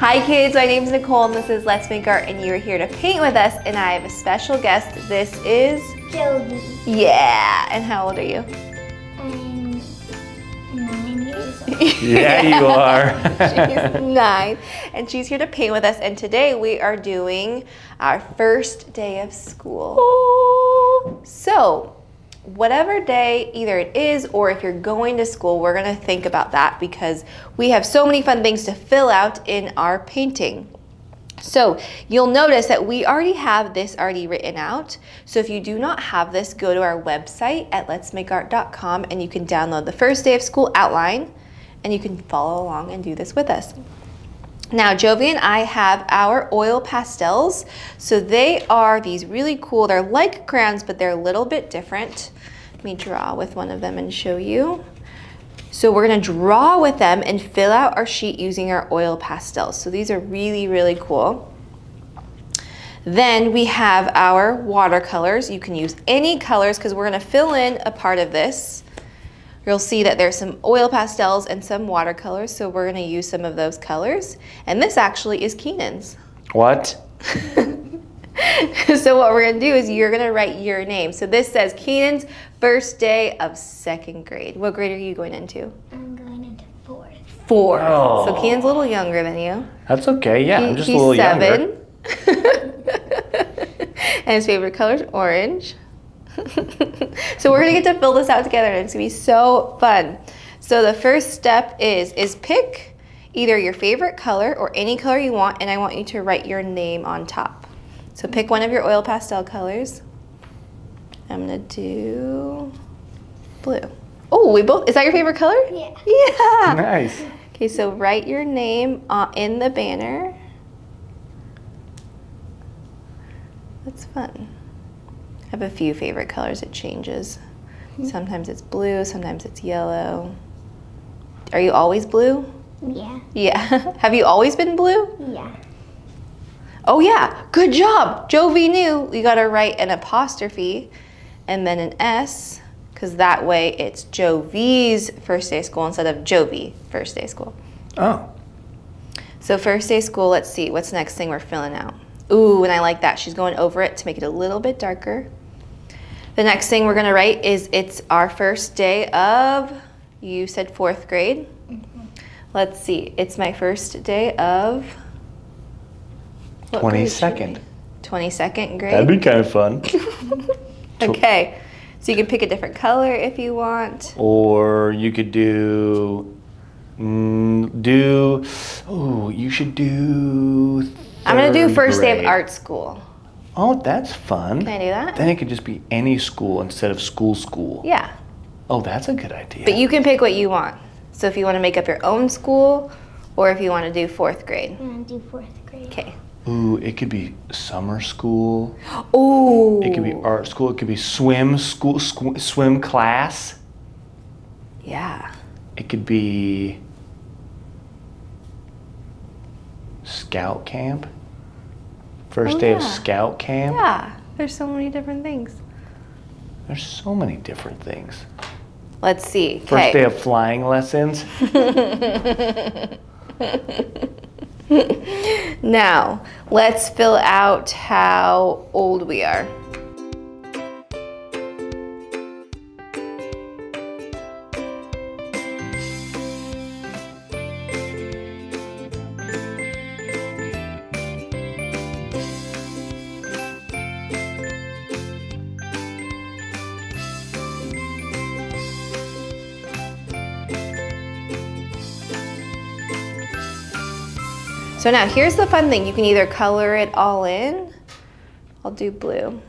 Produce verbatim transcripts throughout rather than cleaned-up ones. Hi kids, my name is Nicole and this is Let's Make Art and you are here to paint with us, and I have a special guest. This is... Jodie. Yeah, and how old are you? I'm nine years old. Yeah, you are. She's nine and she's here to paint with us, and today we are doing our first day of school. Oh. So, whatever day either it is or if you're going to school, we're going to think about that because we have so many fun things to fill out in our painting. So you'll notice that we already have this already written out. So if you do not have this, go to our website at let's make art dot com and you can download the first day of school outline and you can follow along and do this with us. Now, Jovi and I have our oil pastels. So they are these really cool, they're like crayons, but they're a little bit different. Let me draw with one of them and show you. So we're gonna draw with them and fill out our sheet using our oil pastels. So these are really, really cool. Then we have our watercolors. You can use any colors because we're gonna fill in a part of this. You'll see that there's some oil pastels and some watercolors, so we're gonna use some of those colors. And this actually is Keenan's. What? So what we're gonna do is you're gonna write your name. So this says Keenan's first day of second grade. What grade are you going into? I'm going into fourth. Four. Oh. So Keenan's a little younger than you. That's okay, yeah, he, I'm just a little seven. Younger. And his favorite color is orange. So we're gonna get to fill this out together and it's gonna be so fun. So the first step is is pick either your favorite color or any color you want, and I want you to write your name on top. So pick one of your oil pastel colors. I'm gonna do blue. Oh, we both, is that your favorite color? Yeah. Yeah. Nice. Okay, so write your name in the banner. That's fun. I have a few favorite colors, it changes. Mm-hmm. Sometimes it's blue, sometimes it's yellow. Are you always blue? Yeah. Yeah. Have you always been blue? Yeah. Oh yeah, good job. Jovi knew. You gotta write an apostrophe and then an S, because that way it's Jovi's first day of school instead of Jovi first day of school. Oh. So first day of school, let's see, what's next thing we're filling out? Ooh, and I like that. She's going over it to make it a little bit darker. The next thing we're gonna write is it's our first day of, you said fourth grade. Mm-hmm. Let's see, it's my first day of twenty-second. twenty-second grade. That'd be kind of fun. Okay, so you can pick a different color if you want. Or you could do, mm, do, oh, you should do, I'm gonna do first grade. Day of art school. Oh, that's fun. Can I do that? Then it could just be any school instead of school school. Yeah. Oh, that's a good idea. But you can pick what you want. So if you want to make up your own school, or if you want to do fourth grade. I'm gonna do fourth grade. Okay. Ooh, it could be summer school. Ooh. It could be art school. It could be swim school, squ swim class. Yeah. It could be scout camp. First oh, day yeah. of scout camp. Yeah, there's so many different things. There's so many different things. Let's see. First okay. day of flying lessons. Now, let's fill out how old we are. So now here's the fun thing. You can either color it all in. I'll do blue.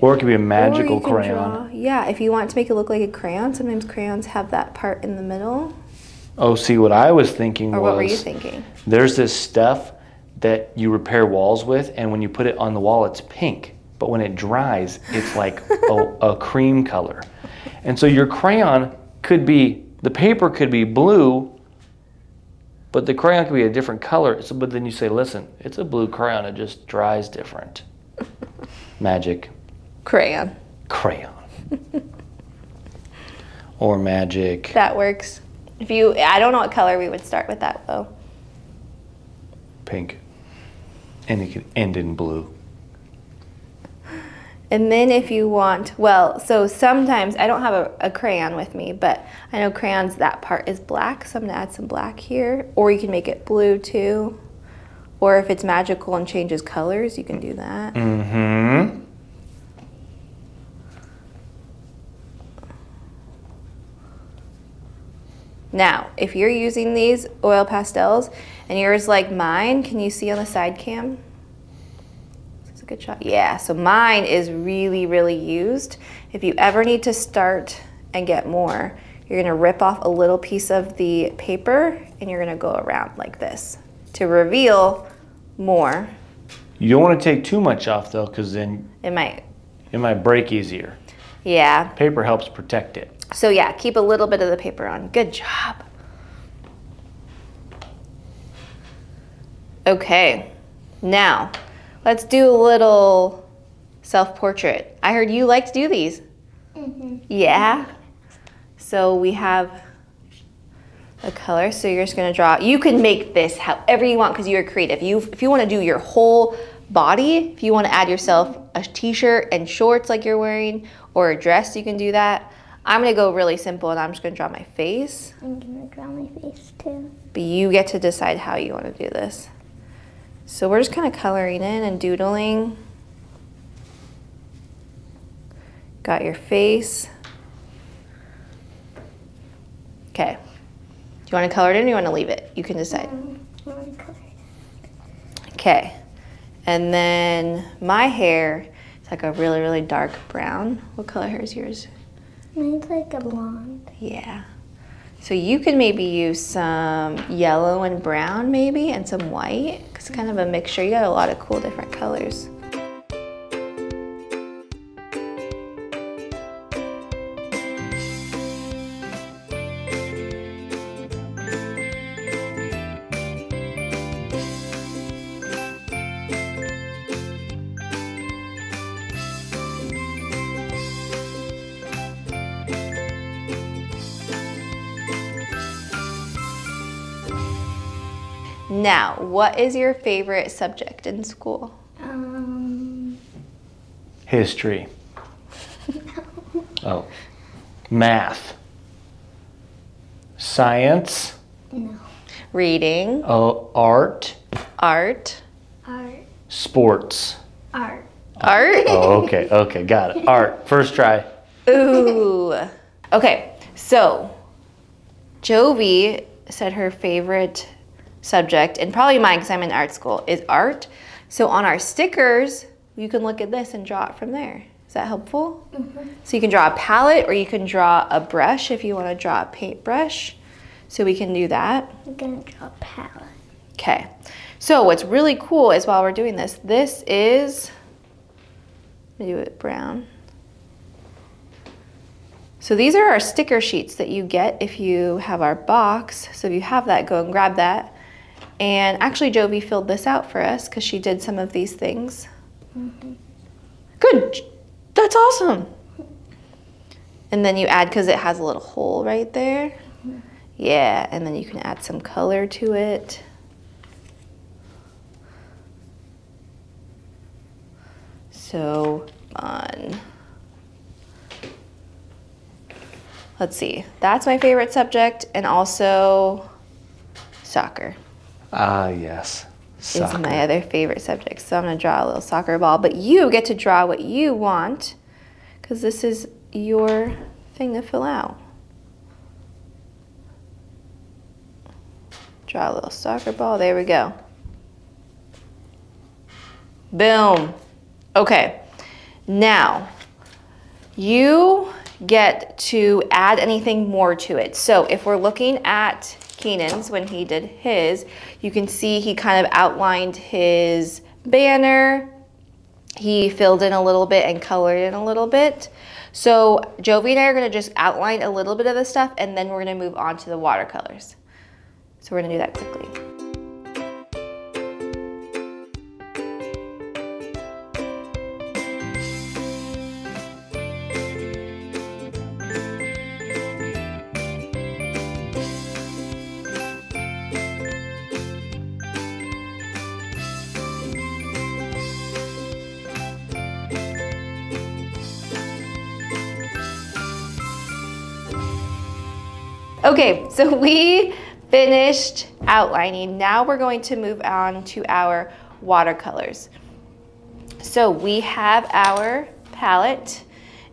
Or it could be a magical crayon. Draw. Yeah, if you want to make it look like a crayon, sometimes crayons have that part in the middle. Oh, see, what I was thinking was... Or what were you thinking? There's this stuff that you repair walls with, and when you put it on the wall, it's pink. But when it dries, it's like a, a cream color. And so your crayon could be, the paper could be blue, but the crayon could be a different color, so, but then you say, listen, it's a blue crayon, it just dries different. Magic. Crayon. Crayon. Or magic. That works. If you, I don't know what color we would start with that though. Pink. And it could end in blue. And then if you want, well, so sometimes, I don't have a, a crayon with me, but I know crayons, that part is black, so I'm gonna add some black here. Or you can make it blue too. Or if it's magical and changes colors, you can do that. Mm-hmm. Now, if you're using these oil pastels and yours like mine, can you see on the side cam? That's a good shot. Yeah, so mine is really, really used. If you ever need to start and get more, you're gonna rip off a little piece of the paper and you're gonna go around like this to reveal more. You don't wanna take too much off though, because then it might, it might break easier. Yeah. Paper helps protect it. So yeah, keep a little bit of the paper on. Good job. Okay, now let's do a little self-portrait. I heard you like to do these. Mm-hmm. Yeah? So we have a color, so you're just gonna draw. You can make this however you want because you're creative. You, if you wanna do your whole body, if you wanna add yourself a t-shirt and shorts like you're wearing or a dress, you can do that. I'm gonna go really simple and I'm just gonna draw my face. I'm gonna draw my face too. But you get to decide how you wanna do this. So we're just kinda coloring in and doodling. Got your face. Okay. Do you wanna color it in or you wanna leave it? You can decide. I wanna color it. Okay. And then my hair, it's like a really, really dark brown. What color hair is yours? Mine's like a blonde. Yeah. So you could maybe use some yellow and brown maybe, and some white. It's kind of a mixture. You got a lot of cool different colors. Now, what is your favorite subject in school? Um, History. No. Oh. Math. Science. No. Reading. Oh, art. Art. Art. Sports. Art. Art? Oh, okay, okay, got it. Art, first try. Ooh. Okay, so Jovi said her favorite subject, and probably mine because I'm in art school, is art. So on our stickers, you can look at this and draw it from there. Is that helpful? Mm-hmm. So you can draw a palette or you can draw a brush if you want to draw a paintbrush. So we can do that. I'm gonna draw a palette. Okay. So what's really cool is while we're doing this, this is, let me do it brown. So these are our sticker sheets that you get if you have our box. So if you have that, go and grab that. And actually, Jovi filled this out for us because she did some of these things. Mm-hmm. Good, that's awesome. And then you add, because it has a little hole right there. Mm-hmm. Yeah, and then you can add some color to it. So fun. Let's see, that's my favorite subject, and also soccer. Ah, uh, yes, soccer. Is my other favorite subject, so I'm gonna draw a little soccer ball, but you get to draw what you want, because this is your thing to fill out. Draw a little soccer ball, there we go. Boom. Okay, now, you get to add anything more to it. So if we're looking at Keenan's, when he did his, you can see he kind of outlined his banner. He filled in a little bit and colored in a little bit. So Jovi and I are gonna just outline a little bit of the stuff and then we're gonna move on to the watercolors. So we're gonna do that quickly. Okay, so we finished outlining. Now we're going to move on to our watercolors. So we have our palette,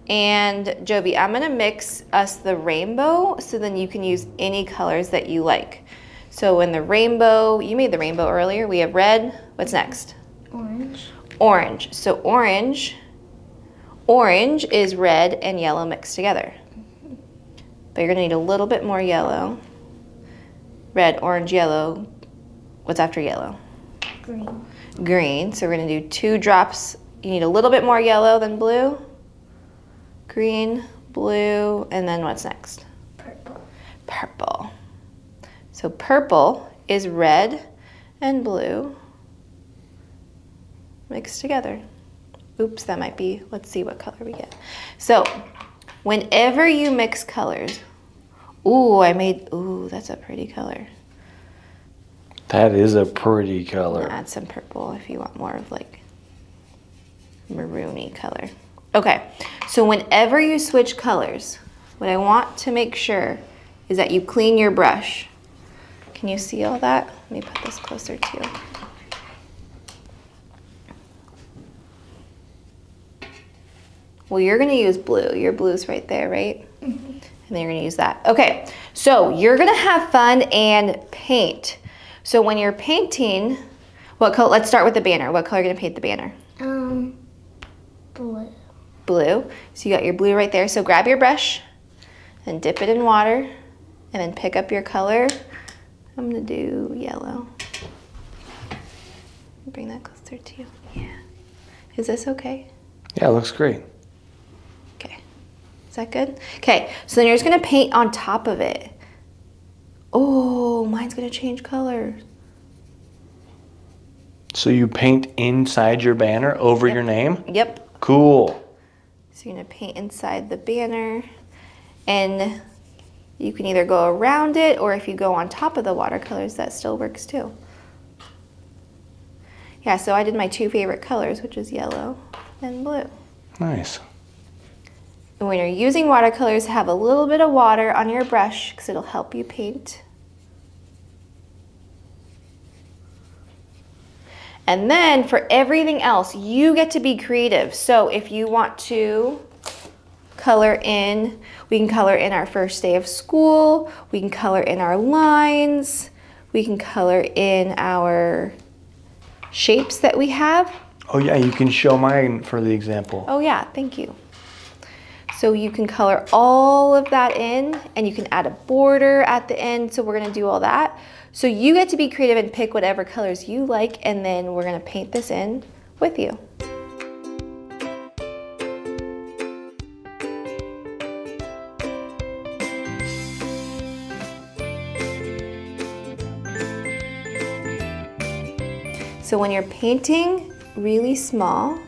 and Jovi, I'm gonna mix us the rainbow so then you can use any colors that you like. So in the rainbow, you made the rainbow earlier, we have red, what's next? Orange. Orange, so orange, orange is red and yellow mixed together. But you're gonna need a little bit more yellow. Red, orange, yellow. What's after yellow? Green. Green, so we're gonna do two drops. You need a little bit more yellow than blue. Green, blue, and then what's next? Purple. Purple. So purple is red and blue mixed together. Oops, that might be, let's see what color we get. So whenever you mix colors, ooh, I made, ooh, that's a pretty color. That is a pretty color. Add some purple if you want more of like maroony color. Okay, so whenever you switch colors, what I want to make sure is that you clean your brush. Can you see all that? Let me put this closer to you. Well, you're gonna use blue. Your blue's right there, right? Mm-hmm. And then you're gonna use that. Okay, so you're gonna have fun and paint. So when you're painting, what color, let's start with the banner. What color are you gonna paint the banner? Um, blue. Blue, so you got your blue right there. So grab your brush and dip it in water and then pick up your color. I'm gonna do yellow. Bring that closer to you, yeah. Is this okay? Yeah, it looks great. Is that good? Okay, so then you're just gonna paint on top of it. Oh, mine's gonna change color. So you paint inside your banner over yep. your name? Yep. Cool. So you're gonna paint inside the banner, and you can either go around it, or if you go on top of the watercolors, that still works too. Yeah, so I did my two favorite colors, which is yellow and blue. Nice. And when you're using watercolors, have a little bit of water on your brush because it'll help you paint. And then for everything else, you get to be creative. So if you want to color in, we can color in our first day of school, we can color in our lines, we can color in our shapes that we have. Oh yeah, you can show mine for the example. Oh yeah, thank you. So you can color all of that in, and you can add a border at the end, so we're gonna do all that. So you get to be creative and pick whatever colors you like, and then we're gonna paint this in with you. So when you're painting really small,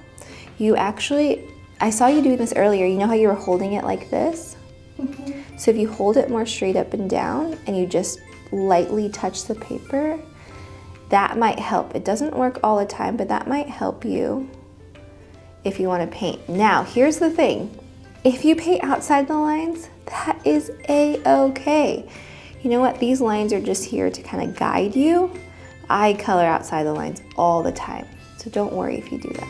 you actually, I saw you doing this earlier. You know how you were holding it like this? Mm-hmm. So if you hold it more straight up and down and you just lightly touch the paper, that might help. It doesn't work all the time, but that might help you if you want to paint. Now, here's the thing. If you paint outside the lines, that is a-okay. You know what? These lines are just here to kind of guide you. I color outside the lines all the time, so don't worry if you do that.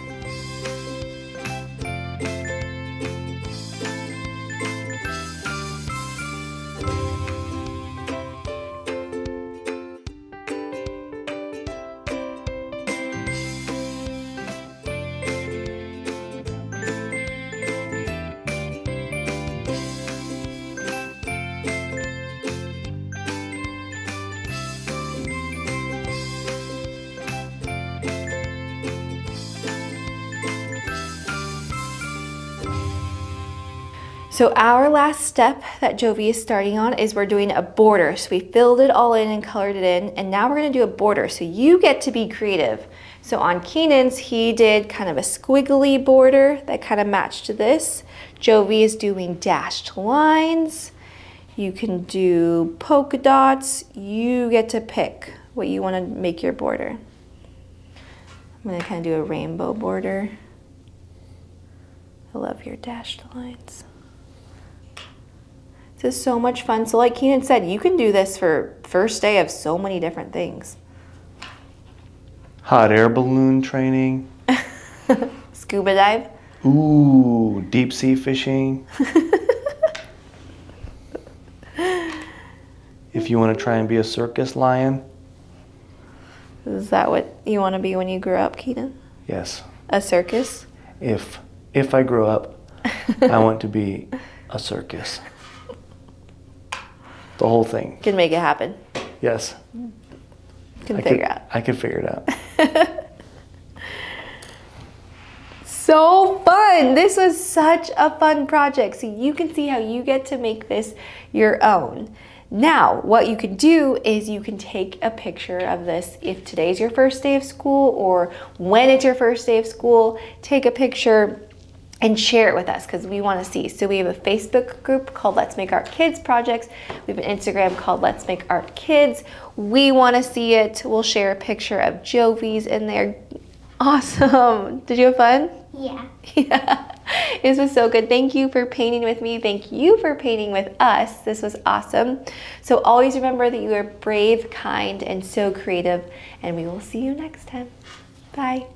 So our last step that Jovi is starting on is we're doing a border. So we filled it all in and colored it in, and now we're gonna do a border. So you get to be creative. So on Keenan's, he did kind of a squiggly border that kind of matched this. Jovi is doing dashed lines. You can do polka dots. You get to pick what you wanna make your border. I'm gonna kind of do a rainbow border. I love your dashed lines. This is so much fun. So like Keenan said, you can do this for first day of so many different things. Hot air balloon training. Scuba dive. Ooh, deep sea fishing. If you want to try and be a circus lion. Is that what you want to be when you grow up, Keenan? Yes. A circus? If, if I grow up, I want to be a circus. The whole thing. Can make it happen. Yes. Can I figure could, out. I can figure it out. So fun. This was such a fun project. So you can see how you get to make this your own. Now, what you can do is you can take a picture of this. If today's your first day of school or when it's your first day of school, take a picture and share it with us because we want to see. So we have a Facebook group called Let's Make Art Kids Projects. We have an Instagram called Let's Make Art Kids. We want to see it. We'll share a picture of Jovi's in there. Awesome. Did you have fun? Yeah. Yeah. This was so good. Thank you for painting with me. Thank you for painting with us. This was awesome. So always remember that you are brave, kind, and so creative. And we will see you next time. Bye.